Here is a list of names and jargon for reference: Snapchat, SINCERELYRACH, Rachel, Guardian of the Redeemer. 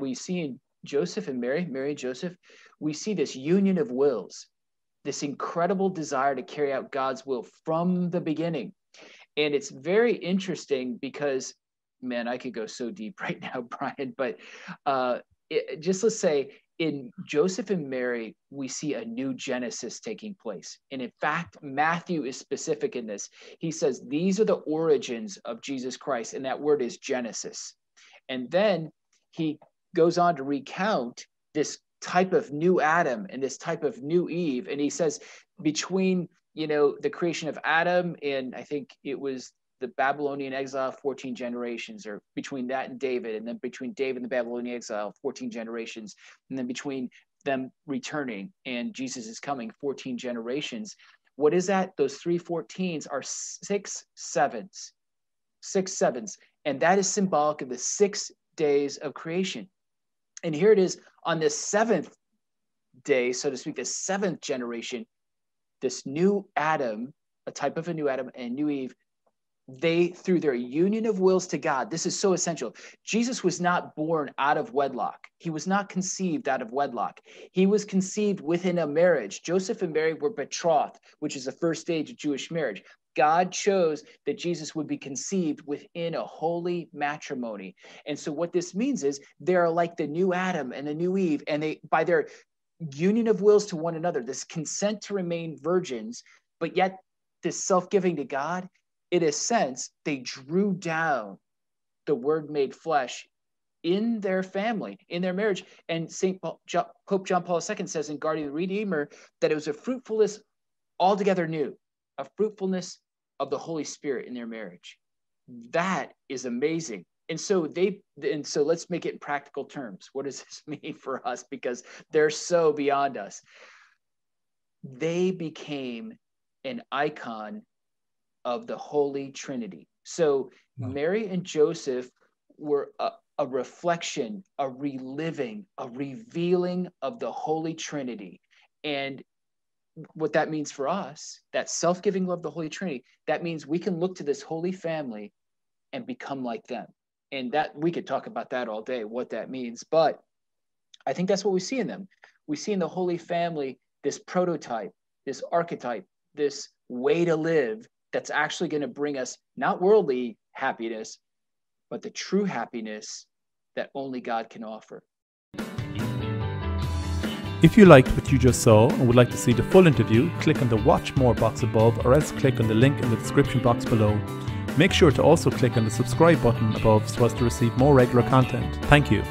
we see in Joseph and Mary, Mary and Joseph, we see this union of wills, this incredible desire to carry out God's will from the beginning. And it's very interesting because, man, I could go so deep right now, Brian, but just let's say in Joseph and Mary, we see a new Genesis taking place. And in fact, Matthew is specific in this. He says, these are the origins of Jesus Christ. And that word is Genesis. And then he goes on to recount this type of new Adam and this type of new Eve. And he says between, you know, the creation of Adam and I think it was the Babylonian exile, 14 generations, or between that and David, and then between David and the Babylonian exile, 14 generations, and then between them returning and Jesus is coming, 14 generations. What is that? Those three 14s are 6 sevens, 6 sevens. And that is symbolic of the 6 days of creation. And here it is on the 7th day, so to speak, the 7th generation, this new Adam, a type of a new Adam and new Eve, they, through their union of wills to God, this is so essential. Jesus was not born out of wedlock. He was not conceived out of wedlock. He was conceived within a marriage. Joseph and Mary were betrothed, which is the first stage of Jewish marriage. God chose that Jesus would be conceived within a holy matrimony. And so what this means is they're like the new Adam and the new Eve, and they, by their union of wills to one another, this consent to remain virgins, but yet this self-giving to God, in a sense, they drew down the word made flesh in their family, in their marriage. And Pope John Paul II says in Guardian of the Redeemer that it was a fruitfulness altogether new, a fruitfulness of the Holy Spirit in their marriage. That is amazing. And so so let's make it in practical terms. What does this mean for us? Because they're so beyond us. They became an icon of the Holy Trinity. So Mary and Joseph were a reflection, a reliving, a revealing of the Holy Trinity. And what that means for us, that self-giving love of the Holy Trinity, that means we can look to this holy family and become like them. And that we could talk about that all day, what that means. But I think that's what we see in them. We see in the Holy Family this prototype, this archetype, this way to live that's actually going to bring us not worldly happiness, but the true happiness that only God can offer. If you liked what you just saw and would like to see the full interview, click on the Watch More box above, or else click on the link in the description box below. Make sure to also click on the subscribe button above so as to receive more regular content. Thank you.